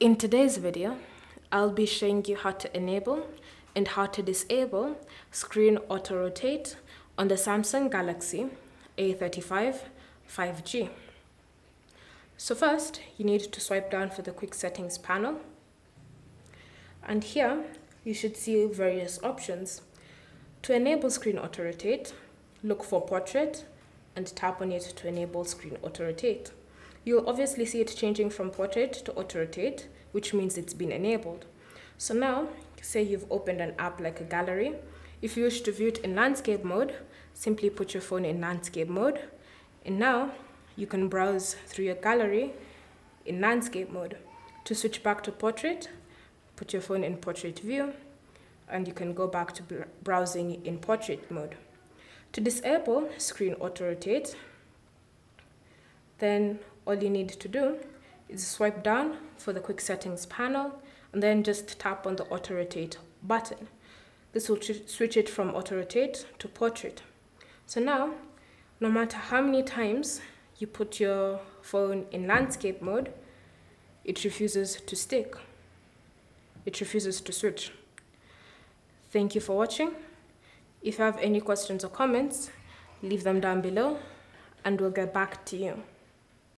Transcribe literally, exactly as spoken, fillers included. In today's video, I'll be showing you how to enable and how to disable screen auto-rotate on the Samsung Galaxy A thirty-five five G. So first, you need to swipe down for the quick settings panel. And here, you should see various options. To enable screen auto-rotate, look for portrait and tap on it to enable screen auto-rotate. You'll obviously see it changing from portrait to auto-rotate, which means it's been enabled. So now, say you've opened an app like a gallery. If you wish to view it in landscape mode, simply put your phone in landscape mode. And now, you can browse through your gallery in landscape mode. To switch back to portrait, put your phone in portrait view, and you can go back to browsing in portrait mode. To disable screen auto-rotate, then all you need to do is swipe down for the quick settings panel and then just tap on the auto-rotate button. This will switch it from auto-rotate to portrait. So now, no matter how many times you put your phone in landscape mode, it refuses to stick. It refuses to switch. Thank you for watching. If you have any questions or comments, leave them down below and we'll get back to you.